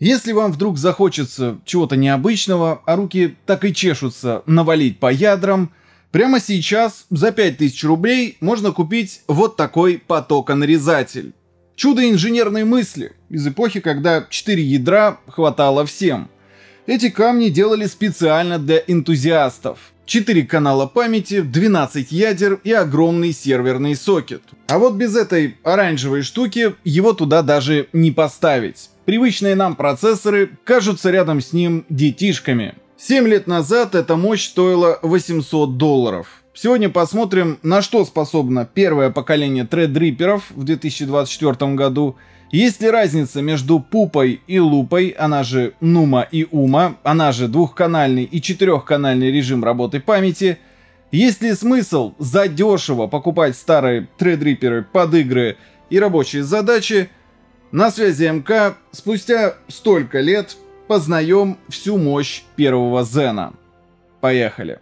Если вам вдруг захочется чего-то необычного, а руки так и чешутся навалить по ядрам, прямо сейчас за 5000 рублей можно купить вот такой потоконарезатель. Чудо инженерной мысли из эпохи, когда 4 ядра хватало всем. Эти камни делали специально для энтузиастов. 4 канала памяти, 12 ядер и огромный серверный сокет. А вот без этой оранжевой штуки его туда даже не поставить. Привычные нам процессоры кажутся рядом с ним детишками. 7 лет назад эта мощь стоила $800. Сегодня посмотрим, на что способно первое поколение Threadripper'ов в 2024 году. Есть ли разница между пупой и лупой, она же нума и ума, она же двухканальный и четырехканальный режим работы памяти? Есть ли смысл задешево покупать старые Threadripper'ы под игры и рабочие задачи? На связи МК, спустя столько лет познаем всю мощь первого Зена. Поехали!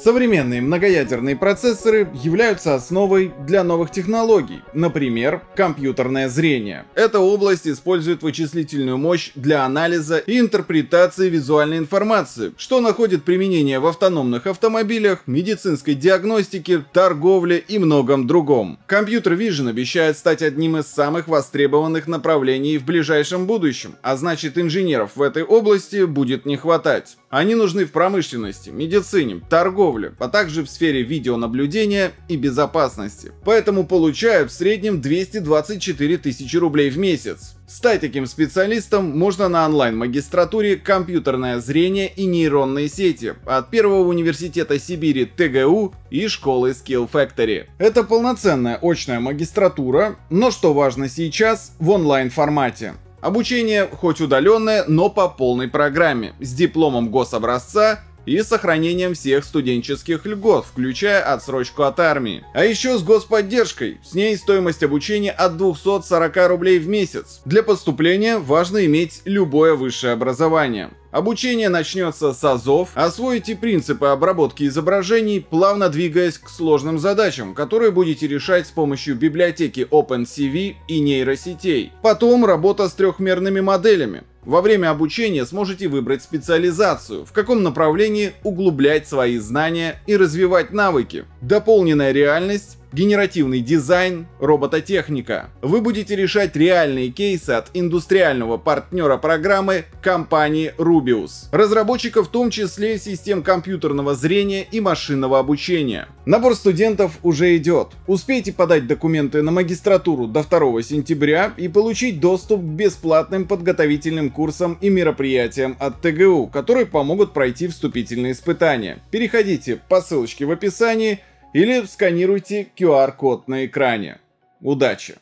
Современные многоядерные процессоры являются основой для новых технологий, например, компьютерное зрение. Эта область использует вычислительную мощь для анализа и интерпретации визуальной информации, что находит применение в автономных автомобилях, медицинской диагностике, торговле и многом другом. Computer Vision обещает стать одним из самых востребованных направлений в ближайшем будущем, а значит, инженеров в этой области будет не хватать. Они нужны в промышленности, медицине, торговле, а также в сфере видеонаблюдения и безопасности. Поэтому получают в среднем 224 тысячи рублей в месяц. Стать таким специалистом можно на онлайн-магистратуре «Компьютерное зрение и нейронные сети» от Первого университета Сибири ТГУ и школы Skill Factory. Это полноценная очная магистратура, но что важно сейчас, в онлайн-формате. Обучение хоть удаленное, но по полной программе, с дипломом гособразца и сохранением всех студенческих льгот, включая отсрочку от армии. А еще с господдержкой, с ней стоимость обучения от 240 рублей в месяц. Для поступления важно иметь любое высшее образование. Обучение начнется с азов, освоите принципы обработки изображений, плавно двигаясь к сложным задачам, которые будете решать с помощью библиотеки OpenCV и нейросетей. Потом работа с трехмерными моделями. Во время обучения сможете выбрать специализацию, в каком направлении углублять свои знания и развивать навыки. Дополненная реальность, генеративный дизайн, робототехника. Вы будете решать реальные кейсы от индустриального партнера программы компании Rubius, разработчика в том числе систем компьютерного зрения и машинного обучения. Набор студентов уже идет. Успейте подать документы на магистратуру до 2 сентября и получить доступ к бесплатным подготовительным курсам и мероприятиям от ТГУ, которые помогут пройти вступительные испытания. Переходите по ссылочке в описании или сканируйте QR-код на экране. Удачи!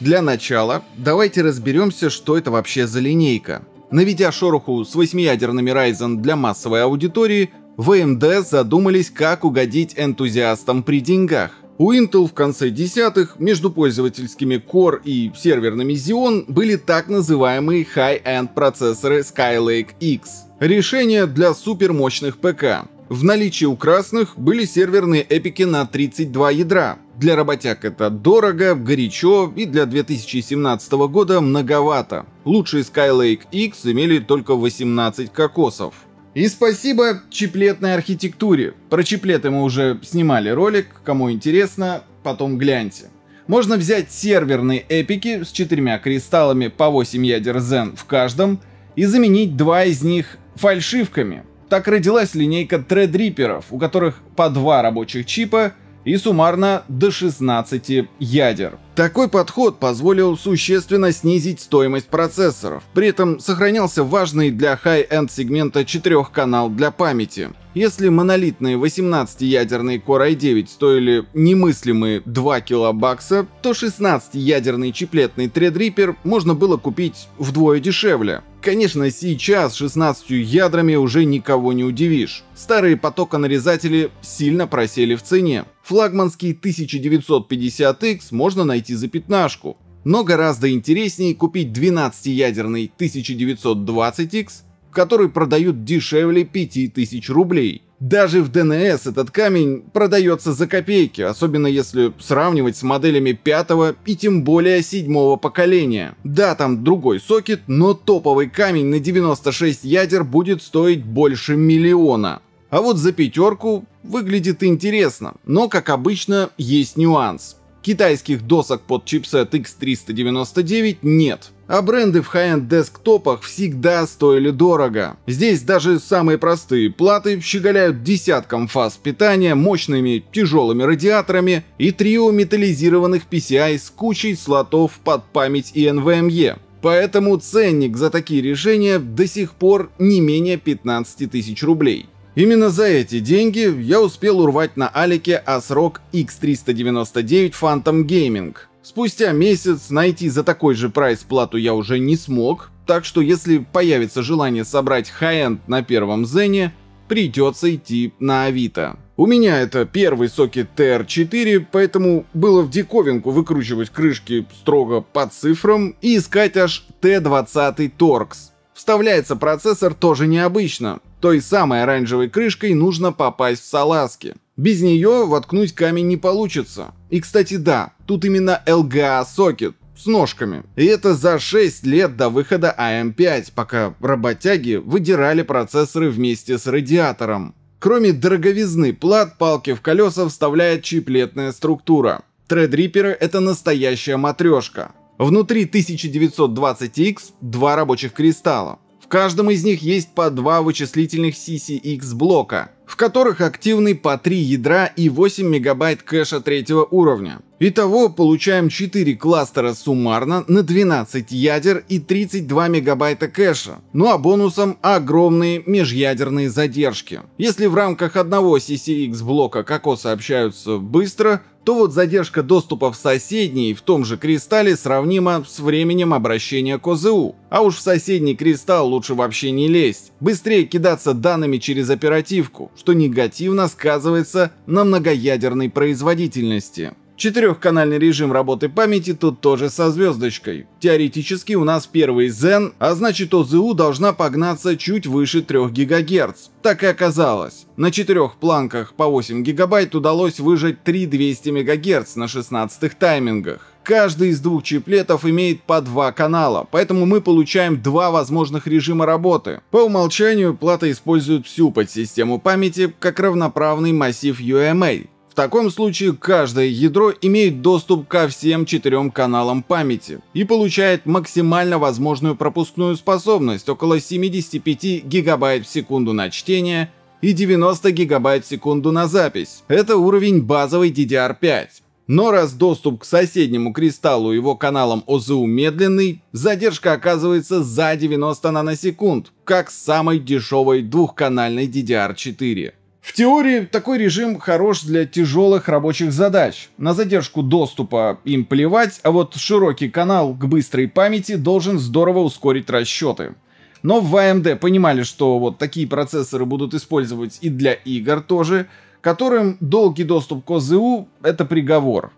Для начала давайте разберемся, что это вообще за линейка. Наведя шороху с 8-ядерными Ryzen для массовой аудитории, в AMD задумались, как угодить энтузиастам при деньгах. У Intel в конце 10-х между пользовательскими Core и серверными Xeon были так называемые high-end процессоры Skylake X. Решение для супермощных ПК. В наличии у красных были серверные эпики на 32 ядра. Для работяг это дорого, горячо и для 2017 года многовато. Лучшие Skylake X имели только 18 кокосов. И спасибо чиплетной архитектуре. Про чиплеты мы уже снимали ролик, кому интересно, потом гляньте. Можно взять серверные эпики с 4 кристаллами по 8 ядер Zen в каждом и заменить 2 из них фальшивками. Так родилась линейка Threadripper'ов, у которых по 2 рабочих чипа и суммарно до 16 ядер. Такой подход позволил существенно снизить стоимость процессоров. При этом сохранялся важный для хай-энд сегмента 4-канал для памяти. Если монолитные 18-ядерные Core i9 стоили немыслимые 2 килобакса, то 16-ядерный чиплетный Threadripper можно было купить вдвое дешевле. Конечно, сейчас 16 ядрами уже никого не удивишь. Старые потоконарезатели сильно просели в цене. Флагманский 1950X можно найти за пятнашку. Но гораздо интереснее купить 12-ядерный 1920X, который продают дешевле 5000 рублей. Даже в ДНС этот камень продается за копейки, особенно если сравнивать с моделями 5-го и тем более 7-го поколения. Да, там другой сокет, но топовый камень на 96 ядер будет стоить больше миллиона. А вот за 5-ку выглядит интересно, но, как обычно, есть нюанс. Китайских досок под чипсет X399 нет, а бренды в хай-энд десктопах всегда стоили дорого. Здесь даже самые простые платы щеголяют десятком фаз питания, мощными тяжелыми радиаторами и трио металлизированных PCI с кучей слотов под память и NVMe. Поэтому ценник за такие решения до сих пор не менее 15 тысяч рублей. Именно за эти деньги я успел урвать на Алике ASRock X399 Phantom Gaming. Спустя месяц найти за такой же прайс плату я уже не смог, так что если появится желание собрать хай-энд на первом Зене, придется идти на Авито. У меня это первый сокет TR4, поэтому было в диковинку выкручивать крышки строго по цифрам и искать аж T20 Torx. Вставляется процессор тоже необычно. Той самой оранжевой крышкой нужно попасть в салазки. Без нее воткнуть камень не получится. И, кстати, да, тут именно LGA-сокет с ножками. И это за 6 лет до выхода AM5, пока работяги выдирали процессоры вместе с радиатором. Кроме дороговизны плат, палки в колеса вставляет чиплетная структура. Threadripper — это настоящая матрешка. Внутри 1920X два рабочих кристалла. В каждом из них есть по два вычислительных CCX блока, в которых активны по 3 ядра и 8 мегабайт кэша 3-го уровня. Итого получаем 4 кластера суммарно на 12 ядер и 32 мегабайта кэша, ну а бонусом огромные межъядерные задержки. Если в рамках одного CCX блока КОКО сообщаются быстро, то вот задержка доступа в соседний в том же кристалле сравнима с временем обращения к ОЗУ. А уж в соседний кристалл лучше вообще не лезть, быстрее кидаться данными через оперативку, что негативно сказывается на многоядерной производительности. Четырехканальный режим работы памяти тут тоже со звездочкой. Теоретически у нас первый Zen, а значит ОЗУ должна погнаться чуть выше 3 ГГц. Так и оказалось. На 4 планках по 8 ГБ удалось выжать 3200 МГц на 16-х таймингах. Каждый из двух чиплетов имеет по 2 канала, поэтому мы получаем 2 возможных режима работы. По умолчанию плата использует всю подсистему памяти как равноправный массив UMA. В таком случае каждое ядро имеет доступ ко всем 4 каналам памяти и получает максимально возможную пропускную способность около 75 гигабайт в секунду на чтение и 90 гигабайт в секунду на запись. Это уровень базовой DDR5. Но раз доступ к соседнему кристаллу и его каналам ОЗУ медленный, задержка оказывается за 90 наносекунд, как с самой дешевой двухканальной DDR4. В теории такой режим хорош для тяжелых рабочих задач. На задержку доступа им плевать, а вот широкий канал к быстрой памяти должен здорово ускорить расчеты. Но в AMD понимали, что вот такие процессоры будут использовать и для игр тоже, которым долгий доступ к ОЗУ — это приговор.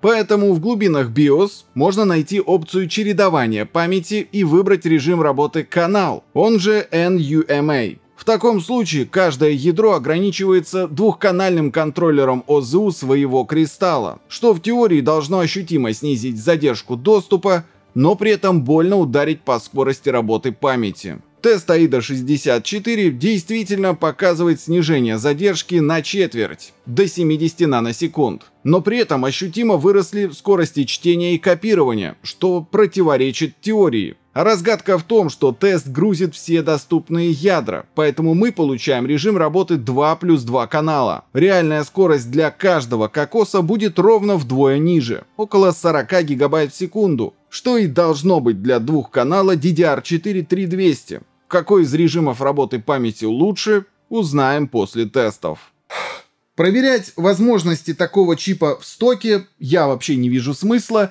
Поэтому в глубинах BIOS можно найти опцию чередования памяти и выбрать режим работы канал, он же NUMA. В таком случае каждое ядро ограничивается двухканальным контроллером ОЗУ своего кристалла, что в теории должно ощутимо снизить задержку доступа, но при этом больно ударить по скорости работы памяти. Тест AIDA 64 действительно показывает снижение задержки на четверть, до 70 наносекунд, но при этом ощутимо выросли скорости чтения и копирования, что противоречит теории. А разгадка в том, что тест грузит все доступные ядра, поэтому мы получаем режим работы 2+2 канала. Реальная скорость для каждого кокоса будет ровно вдвое ниже, около 40 гигабайт в секунду, что и должно быть для двух канала DDR4 3200. Какой из режимов работы памяти лучше, узнаем после тестов. Проверять возможности такого чипа в стоке я вообще не вижу смысла.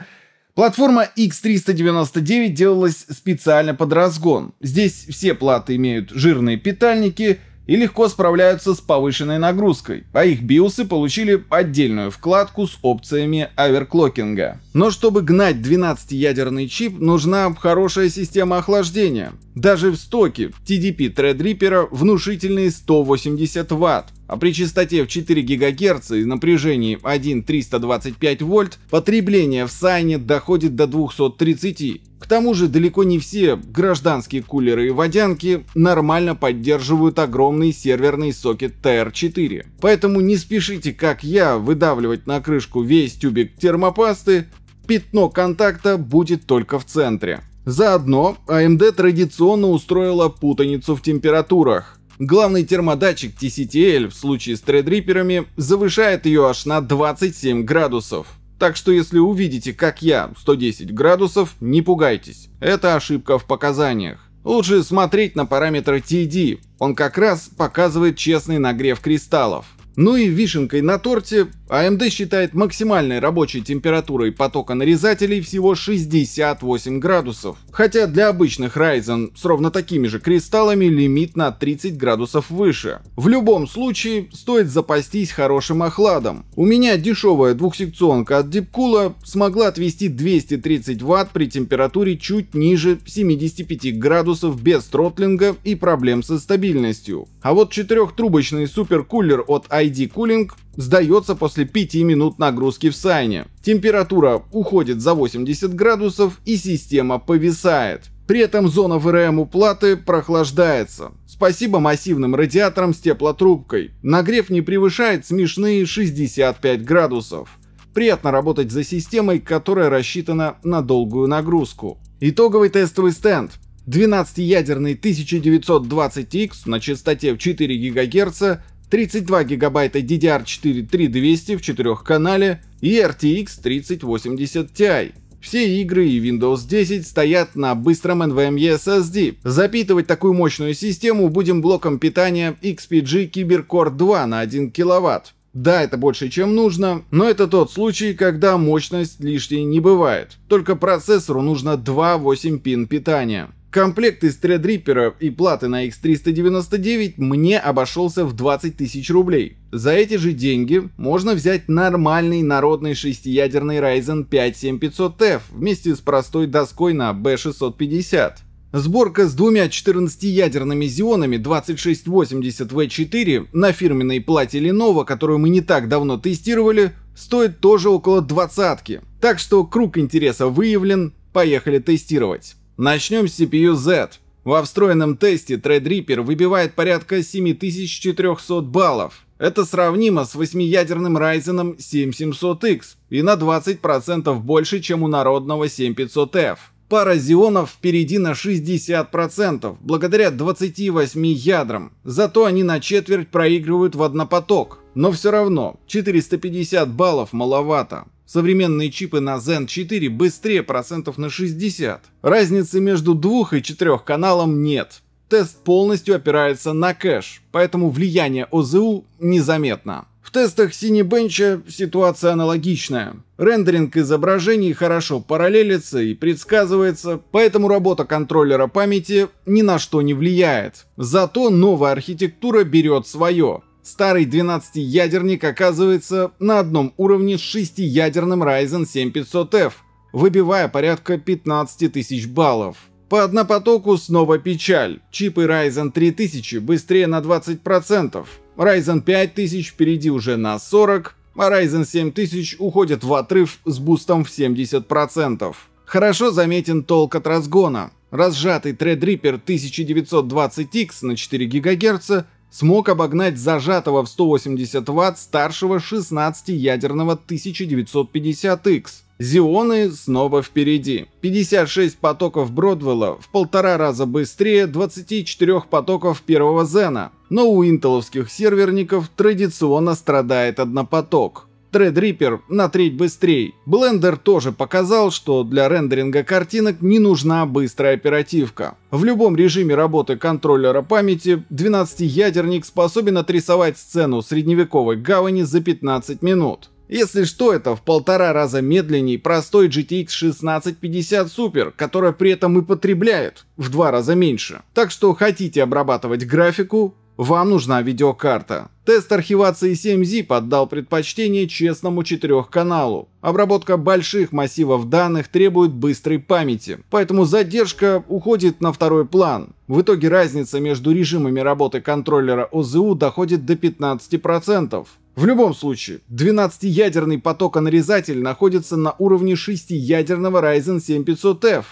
Платформа X399 делалась специально под разгон. Здесь все платы имеют жирные питальники, и легко справляются с повышенной нагрузкой, а их биосы получили отдельную вкладку с опциями оверклокинга. Но чтобы гнать 12-ядерный чип, нужна хорошая система охлаждения. Даже в стоке TDP Threadripper внушительные 180 Вт, а при частоте в 4 ГГц и напряжении 1,325 Вольт потребление в Сайне доходит до 230. К тому же далеко не все гражданские кулеры и водянки нормально поддерживают огромный серверный сокет TR4. Поэтому не спешите, как я, выдавливать на крышку весь тюбик термопасты, пятно контакта будет только в центре. Заодно AMD традиционно устроила путаницу в температурах. Главный термодатчик TCTL в случае с Threadripper'ами завышает ее аж на 27 градусов. Так что если увидите, как я, 110 градусов, не пугайтесь. Это ошибка в показаниях. Лучше смотреть на параметр TD, он как раз показывает честный нагрев кристаллов. Ну и вишенкой на торте AMD считает максимальной рабочей температурой потока нарезателей всего 68 градусов, хотя для обычных Ryzen с ровно такими же кристаллами лимит на 30 градусов выше. В любом случае стоит запастись хорошим охладом. У меня дешевая двухсекционка от Deepcool смогла отвести 230 Вт при температуре чуть ниже 75 градусов без тротлинга и проблем со стабильностью. А вот четырехтрубочный суперкулер от ID Cooling сдается после 5 минут нагрузки в Сайне. Температура уходит за 80 градусов и система повисает. При этом зона ВРМ уплаты прохлаждается. Спасибо массивным радиаторам с теплотрубкой. Нагрев не превышает смешные 65 градусов. Приятно работать за системой, которая рассчитана на долгую нагрузку. Итоговый тестовый стенд. 12-ядерный 1920X на частоте в 4 ГГц, 32 гигабайта DDR4 3200 в 4-канале и RTX 3080 Ti. Все игры и Windows 10 стоят на быстром NVMe SSD. Запитывать такую мощную систему будем блоком питания XPG Cybercore 2 на 1 киловатт. Да, это больше, чем нужно, но это тот случай, когда мощность лишней не бывает. Только процессору нужно 2 8 пин питания. Комплект из Threadripper и платы на X399 мне обошелся в 20 тысяч рублей. За эти же деньги можно взять нормальный народный 6-ядерный Ryzen 5 7500F вместе с простой доской на B650. Сборка с двумя 14-ядерными Xeon'ами 2680V4 на фирменной плате Lenovo, которую мы не так давно тестировали, стоит тоже около 20-ки. Так что круг интереса выявлен, поехали тестировать. Начнем с CPU Z. Во встроенном тесте Threadripper выбивает порядка 7400 баллов. Это сравнимо с 8-ядерным Ryzen 7700X и на 20% больше, чем у народного 7500F. Пара Xeon'ов впереди на 60%, благодаря 28 ядрам. Зато они на четверть проигрывают в однопоток. Но все равно 450 баллов маловато. Современные чипы на Zen 4 быстрее процентов на 60. Разницы между 2 и 4 каналом нет. Тест полностью опирается на кэш, поэтому влияние ОЗУ незаметно. В тестах Cinebench ситуация аналогичная. Рендеринг изображений хорошо параллелится и предсказывается, поэтому работа контроллера памяти ни на что не влияет. Зато новая архитектура берет свое. Старый 12-ядерник оказывается на одном уровне с 6-ядерным Ryzen 7500F, выбивая порядка 15 тысяч баллов. По однопотоку снова печаль. Чипы Ryzen 3000 быстрее на 20%, Ryzen 5000 впереди уже на 40%, а Ryzen 7000 уходит в отрыв с бустом в 70%. Хорошо заметен толк от разгона. Разжатый Threadripper 1920X на 4 ГГц смог обогнать зажатого в 180 Вт старшего 16-ядерного 1950X. Xeon'ы снова впереди. 56 потоков Бродвелла в 1,5 раза быстрее 24 потоков первого Zen'а, но у интеловских серверников традиционно страдает однопоток. Threadripper на треть быстрее. Blender тоже показал, что для рендеринга картинок не нужна быстрая оперативка. В любом режиме работы контроллера памяти 12-ядерник способен отрисовать сцену средневековой гавани за 15 минут. Если что, это в 1,5 раза медленней простой GTX 1650 Super, которая при этом и потребляет в 2 раза меньше. Так что хотите обрабатывать графику, Вам нужна видеокарта. Тест архивации 7zip отдал предпочтение честному 4-каналу. Обработка больших массивов данных требует быстрой памяти, поэтому задержка уходит на второй план. В итоге разница между режимами работы контроллера ОЗУ доходит до 15%. В любом случае, 12-ядерный поток-нарезатель находится на уровне 6-ядерного Ryzen 7 500F.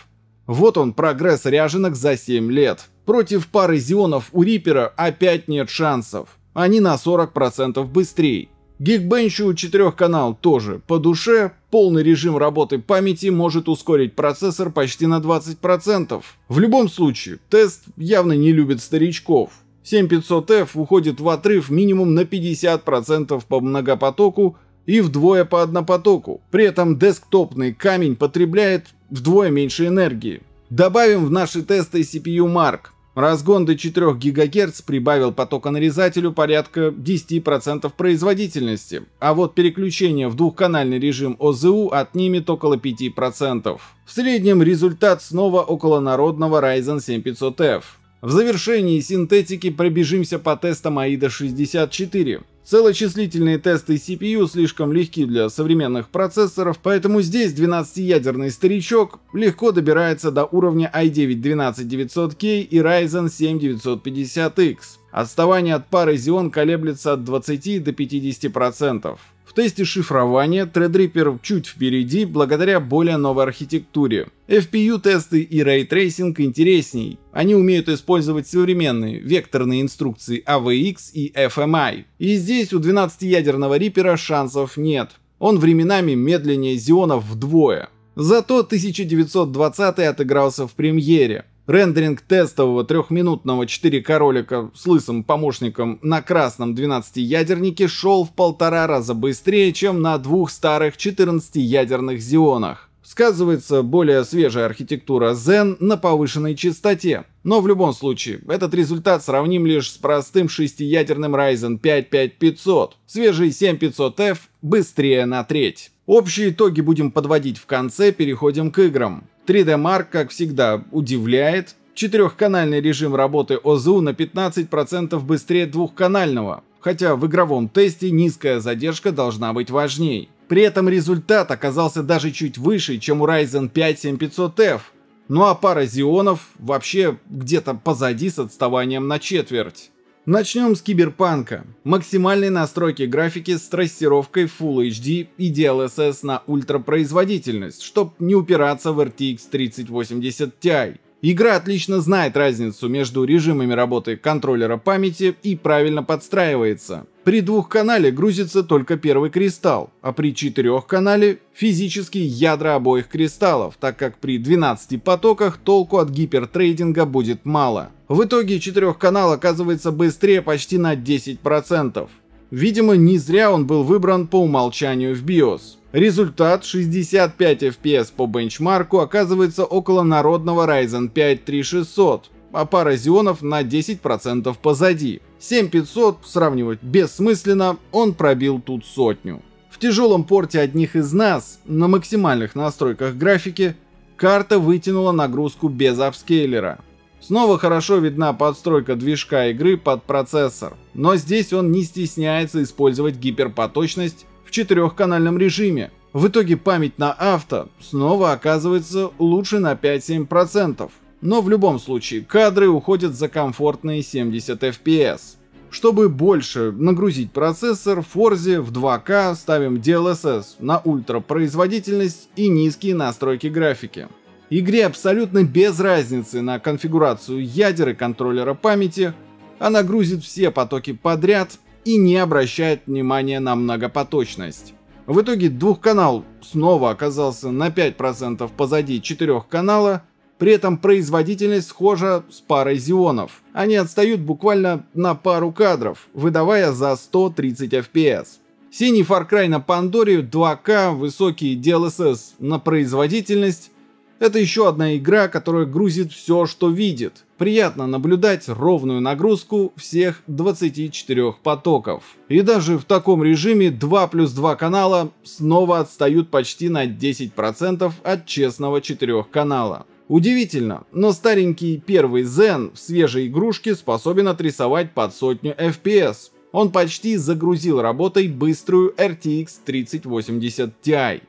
Вот он, прогресс ряженок за 7 лет. Против пары Xeon'ов у Reaper опять нет шансов. Они на 40% быстрее. Geekbench'у 4-канал тоже по душе. Полный режим работы памяти может ускорить процессор почти на 20%. В любом случае, тест явно не любит старичков. 7500F уходит в отрыв минимум на 50% по многопотоку и вдвое по однопотоку. При этом десктопный камень потребляет вдвое меньше энергии. Добавим в наши тесты CPU Mark. Разгон до 4 ГГц прибавил потоконарезателю порядка 10% производительности, а вот переключение в двухканальный режим ОЗУ отнимет около 5%. В среднем результат снова около народного Ryzen 7 500F. В завершении синтетики пробежимся по тестам AIDA 64. Целочислительные тесты CPU слишком легки для современных процессоров, поэтому здесь 12-ядерный старичок легко добирается до уровня i9-12900K и Ryzen 7 950X. Отставание от пары Xeon колеблется от 20 до 50%. В тесте шифрования Threadripper чуть впереди благодаря более новой архитектуре. FPU-тесты и рейтрейсинг интересней. Они умеют использовать современные векторные инструкции AVX и FMI. И здесь у 12-ядерного Reaper шансов нет. Он временами медленнее Xeon'ов вдвое. Зато 1920 отыгрался в премьере. Рендеринг тестового 3-минутного 4К ролика с лысым помощником на красном 12-ядернике шел в 1,5 раза быстрее, чем на двух старых 14-ядерных Xeon'ах. Сказывается более свежая архитектура Zen на повышенной частоте, но в любом случае этот результат сравним лишь с простым 6-ядерным Ryzen 5 5500. Свежий 7500F быстрее на треть. Общие итоги будем подводить в конце, переходим к играм. 3D Mark, как всегда, удивляет. 4-канальный режим работы ОЗУ на 15% быстрее двухканального, хотя в игровом тесте низкая задержка должна быть важней. При этом результат оказался даже чуть выше, чем у Ryzen 5 7500F, ну а пара Xeon'ов вообще где-то позади с отставанием на четверть. Начнем с Киберпанка. Максимальные настройки графики с трассировкой Full HD и DLSS на ультрапроизводительность, чтобы не упираться в RTX 3080 Ti. Игра отлично знает разницу между режимами работы контроллера памяти и правильно подстраивается. При двухканале грузится только первый кристалл, а при 4-канале физически ядра обоих кристаллов, так как при 12 потоках толку от гипертрейдинга будет мало. В итоге 4-канал оказывается быстрее почти на 10%. Видимо, не зря он был выбран по умолчанию в BIOS. Результат 65 FPS по бенчмарку оказывается около народного Ryzen 5 3600, а пара Xeon'ов на 10% позади. 7500 сравнивать бессмысленно, он пробил тут 100. В тяжелом порте одних из нас на максимальных настройках графики карта вытянула нагрузку без апскейлера. Снова хорошо видна подстройка движка игры под процессор, но здесь он не стесняется использовать гиперпоточность в 4-канальном режиме. В итоге память на авто снова оказывается лучше на 5-7%, но в любом случае кадры уходят за комфортные 70 FPS. Чтобы больше нагрузить процессор, в Forza в 2К ставим DLSS на ультрапроизводительность и низкие настройки графики. Игре абсолютно без разницы на конфигурацию ядер и контроллера памяти, она грузит все потоки подряд и не обращает внимания на многопоточность. В итоге двухканал снова оказался на 5% позади 4-канала, при этом производительность схожа с парой Xeon'ов. Они отстают буквально на пару кадров, выдавая за 130 FPS. Синий Far Cry на Пандоре, 2К, высокий DLSS на производительность. Это еще одна игра, которая грузит все, что видит. Приятно наблюдать ровную нагрузку всех 24 потоков. И даже в таком режиме 2+2 канала снова отстают почти на 10% от честного 4-канала. Удивительно, но старенький первый Zen в свежей игрушке способен отрисовать под 100 FPS. Он почти загрузил работой быструю RTX 3080 Ti.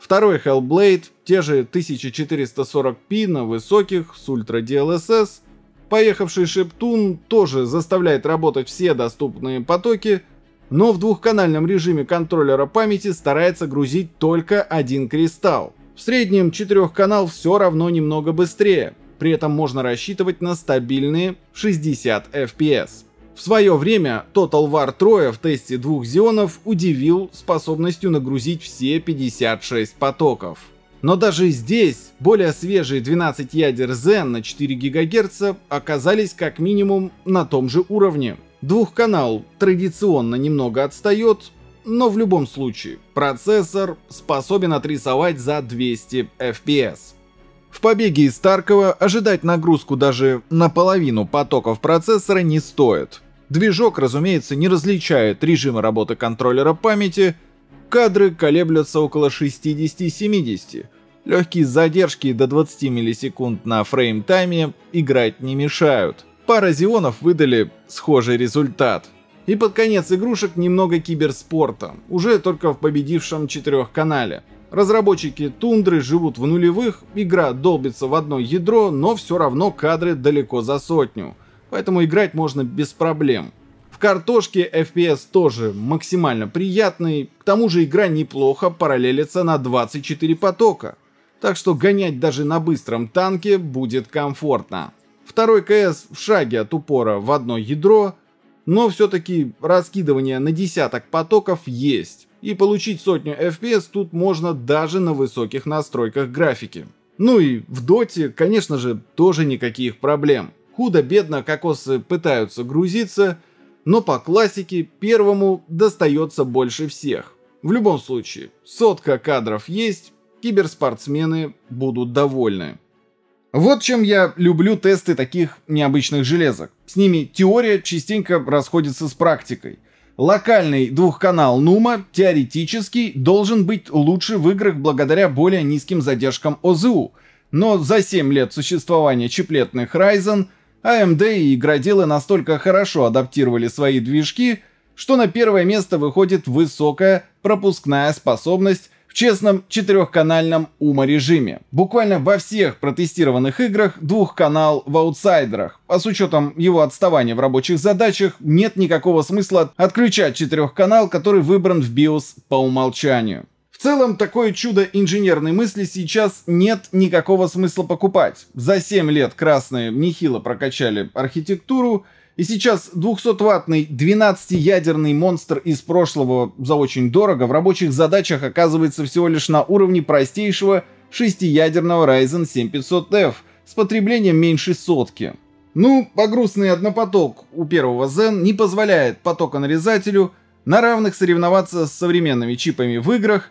Второй Hellblade, те же 1440p на высоких с Ultra DLSS, поехавший Шептун тоже заставляет работать все доступные потоки, но в двухканальном режиме контроллера памяти старается грузить только один кристалл. В среднем 4-канал все равно немного быстрее, при этом можно рассчитывать на стабильные 60 FPS. В свое время Total War Troy в тесте 2 Xeon'ов удивил способностью нагрузить все 56 потоков. Но даже здесь более свежие 12 ядер Zen на 4 ГГц оказались как минимум на том же уровне. Двухканал традиционно немного отстает, но в любом случае процессор способен отрисовать за 200 FPS. В «Побеге» из Таркова ожидать нагрузку даже наполовину потоков процессора не стоит. Движок, разумеется, не различает режимы работы контроллера памяти, кадры колеблются около 60-70, легкие задержки до 20 миллисекунд на фрейм-тайме играть не мешают. Пара Xeon'ов выдали схожий результат. И под конец игрушек немного киберспорта, уже только в победившем 4-канале. Разработчики Тундры живут в нулевых, игра долбится в одно ядро, но все равно кадры далеко за 100, поэтому играть можно без проблем. В Картошке FPS тоже максимально приятный, к тому же игра неплохо параллелится на 24 потока, так что гонять даже на быстром танке будет комфортно. Второй КС в шаге от упора в одно ядро, но все-таки раскидывание на десяток потоков есть, и получить 100 FPS тут можно даже на высоких настройках графики. Ну и в Доте, конечно же, тоже никаких проблем. Худо-бедно кокосы пытаются грузиться, но по классике первому достается больше всех. В любом случае, 100 кадров есть, киберспортсмены будут довольны. Вот чем я люблю тесты таких необычных железок. С ними теория частенько расходится с практикой. Локальный двухканал Numa теоретически должен быть лучше в играх благодаря более низким задержкам ОЗУ, но за 7 лет существования чиплетных Ryzen AMD и игроделы настолько хорошо адаптировали свои движки, что на первое место выходит высокая пропускная способность в честном 4-канальном ума-режиме. Буквально во всех протестированных играх 2-канал в аутсайдерах, а с учетом его отставания в рабочих задачах нет никакого смысла отключать 4-канал, который выбран в BIOS по умолчанию. В целом, такое чудо инженерной мысли сейчас нет никакого смысла покупать. За 7 лет красные нехило прокачали архитектуру, и сейчас 200-ваттный 12-ядерный монстр из прошлого за очень дорого в рабочих задачах оказывается всего лишь на уровне простейшего 6-ядерного Ryzen 7500F с потреблением меньше 100. Ну, погрузный однопоток у первого Zen не позволяет потоконарезателю на равных соревноваться с современными чипами в играх,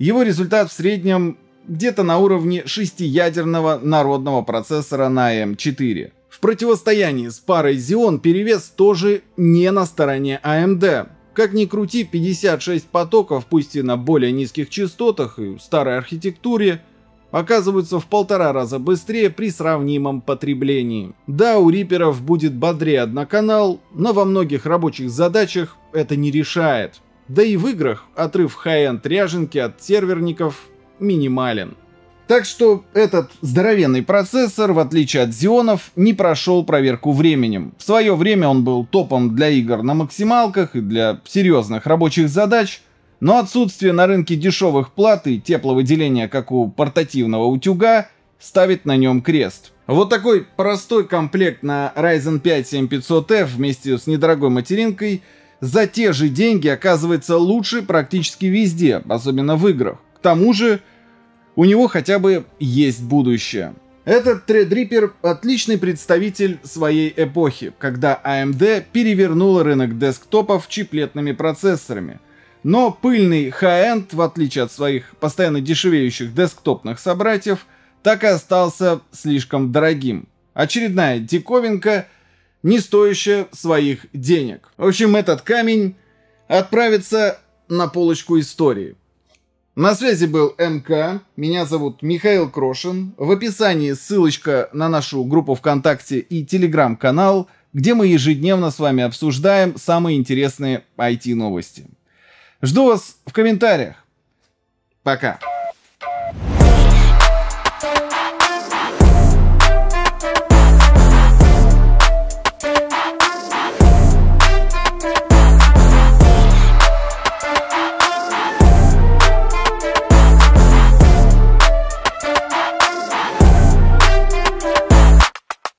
его результат в среднем где-то на уровне 6-ядерного народного процессора на M4. В противостоянии с парой Xeon перевес тоже не на стороне AMD. Как ни крути, 56 потоков, пусть и на более низких частотах и в старой архитектуре, оказываются в 1,5 раза быстрее при сравнимом потреблении. Да, у риперов будет бодрее одноканал, но во многих рабочих задачах это не решает. Да и в играх отрыв хай-энд ряженки от серверников минимален. Так что этот здоровенный процессор, в отличие от Xeon'ов, не прошел проверку временем. В свое время он был топом для игр на максималках и для серьезных рабочих задач, но отсутствие на рынке дешевых плат и тепловыделения, как у портативного утюга, ставит на нем крест. Вот такой простой комплект на Ryzen 5 7500F вместе с недорогой материнкой за те же деньги оказывается лучше практически везде, особенно в играх. К тому же у него хотя бы есть будущее. Этот Threadripper отличный представитель своей эпохи, когда AMD перевернула рынок десктопов чиплетными процессорами. Но пыльный хай-энд, в отличие от своих постоянно дешевеющих десктопных собратьев, так и остался слишком дорогим. Очередная диковинка, не стоящая своих денег. В общем, этот камень отправится на полочку истории. На связи был МК, меня зовут Михаил Крошин. В описании ссылочка на нашу группу ВКонтакте и Телеграм-канал, где мы ежедневно с вами обсуждаем самые интересные IT-новости. Жду вас в комментариях. Пока.